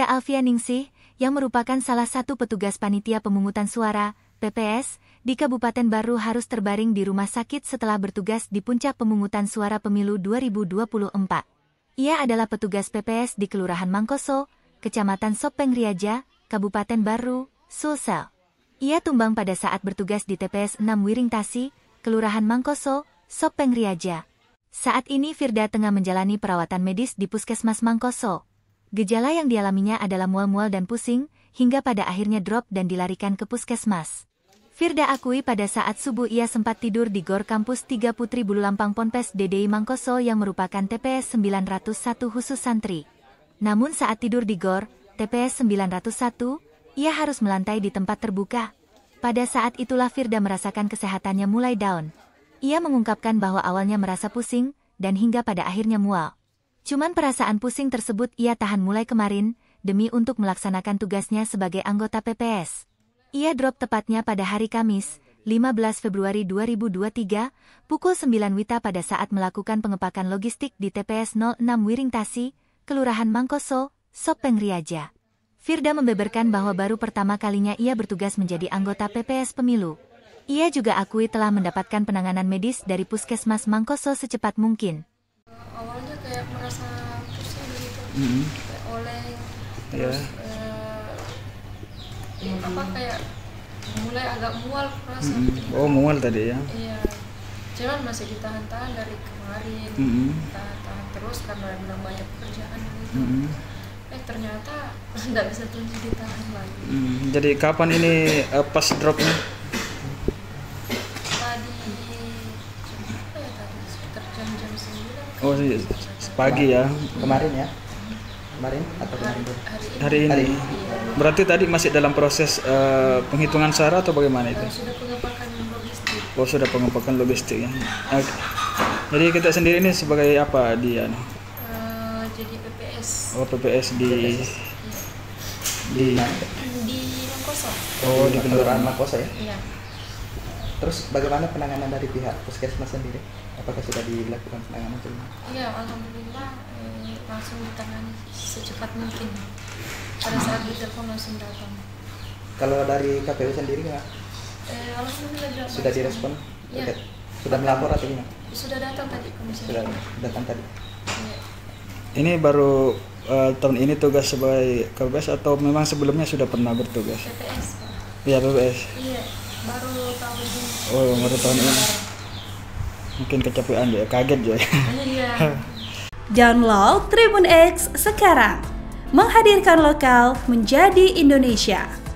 Firda Alfianingsih, yang merupakan salah satu petugas panitia pemungutan suara (PPS) di Kabupaten Barru harus terbaring di rumah sakit setelah bertugas di puncak pemungutan suara Pemilu 2024. Ia adalah petugas PPS di Kelurahan Mangkoso, Kecamatan Soppeng Riaja, Kabupaten Barru, Sulsel. Ia tumbang pada saat bertugas di TPS 6 Wiringtasi, Kelurahan Mangkoso, Soppeng Riaja. Saat ini Firda tengah menjalani perawatan medis di Puskesmas Mangkoso. Gejala yang dialaminya adalah mual-mual dan pusing, hingga pada akhirnya drop dan dilarikan ke puskesmas. Firda akui pada saat subuh ia sempat tidur di Gor Kampus Tiga Putri Bululampang Ponpes Dede I Mangkoso yang merupakan TPS 901 khusus santri. Namun saat tidur di Gor, TPS 901, ia harus melantai di tempat terbuka. Pada saat itulah Firda merasakan kesehatannya mulai down. Ia mengungkapkan bahwa awalnya merasa pusing, dan hingga pada akhirnya mual. Cuman perasaan pusing tersebut ia tahan mulai kemarin, demi untuk melaksanakan tugasnya sebagai anggota PPS. Ia drop tepatnya pada hari Kamis, 15 Februari 2023, pukul 9 WITA pada saat melakukan pengepakan logistik di TPS 06 Wiringtasi, Kelurahan Mangkoso, Soppeng Riaja. Firda membeberkan bahwa baru pertama kalinya ia bertugas menjadi anggota PPS Pemilu. Ia juga akui telah mendapatkan penanganan medis dari Puskesmas Mangkoso secepat mungkin. Awalnya kayak merasa pusing gitu, oleng, terus kayak mulai agak mual perasaan. Oh, mual tadi ya? Iya, cuman masih ditahan-tahan dari kemarin, tahan-tahan terus karena memang banyak pekerjaan gitu. Ternyata nggak bisa terus ditahan lagi. Jadi kapan ini pas dropnya? Oh, pagi ya, kemarin atau hari ini. Iya. Berarti tadi masih dalam proses penghitungan suara atau bagaimana itu? Sudah pengepakan logistik. Oh, sudah pengepakan logistik ya. Jadi kita sendiri ini sebagai apa dia? Jadi PPS. Oh, PPS di Mangkoso. Oh, di Kelurahan Mangkoso ya? Iya. Terus bagaimana penanganan dari pihak puskesmas sendiri? Apakah sudah dilakukan penanganan sebelumnya? Iya, alhamdulillah langsung ditangani secepat mungkin. Pada saat ditelepon langsung datang. Kalau dari KPU sendiri nggak? Alhamdulillah sudah direspon. Iya. Sudah melapor atau gimana? Sudah datang tadi komisi. Sudah datang tadi. Iya. Ini baru tahun ini tugas sebagai KPS atau memang sebelumnya sudah pernah bertugas? PPS. Iya, PPS. Iya. Baru tahun ini. Oh, baru tahun ini. Mungkin kecapean ya, kaget ya. Iya. Download Tribun X sekarang. Menghadirkan lokal menjadi Indonesia.